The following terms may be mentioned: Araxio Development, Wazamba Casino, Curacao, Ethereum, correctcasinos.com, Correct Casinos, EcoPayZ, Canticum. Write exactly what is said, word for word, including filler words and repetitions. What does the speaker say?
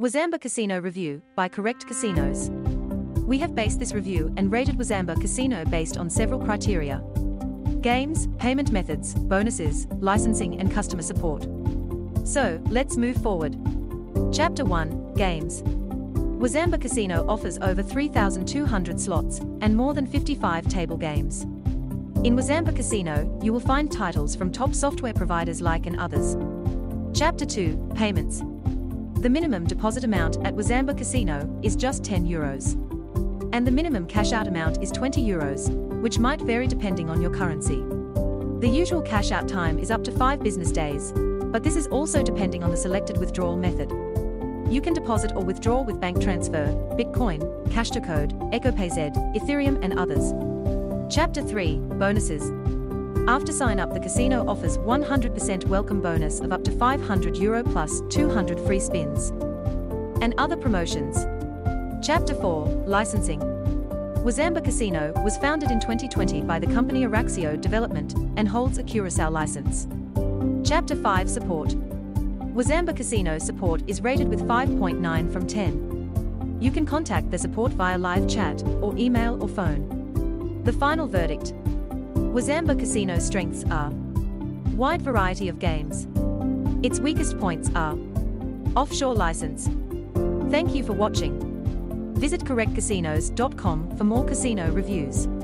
Wazamba Casino Review by Correct Casinos. We have based this review and rated Wazamba Casino based on several criteria: games, payment methods, bonuses, licensing, and customer support. So, let's move forward. Chapter one, Games. Wazamba Casino offers over three thousand two hundred slots and more than fifty-five table games. In Wazamba Casino, you will find titles from top software providers like and others. Chapter two, Payments. The minimum deposit amount at Wazamba Casino is just ten euros. And the minimum cash out amount is twenty euros, which might vary depending on your currency. The usual cash out time is up to five business days, but this is also depending on the selected withdrawal method. You can deposit or withdraw with bank transfer, Bitcoin, Cash to Code, EcoPayZ, Ethereum, and others. Chapter three, Bonuses. After sign up, the casino offers one hundred percent welcome bonus of up to five hundred euro plus two hundred free spins and other promotions. Chapter four, Licensing. Wazamba Casino was founded in twenty twenty by the company Araxio Development and holds a Curacao license. Chapter five, Support. Wazamba Casino support is rated with five point nine from ten. You can contact the support via live chat or email or phone. The final verdict. Wazamba Casino strengths are: wide variety of games. Its weakest points are: offshore license. Thank you for watching. Visit correct casinos dot com for more casino reviews.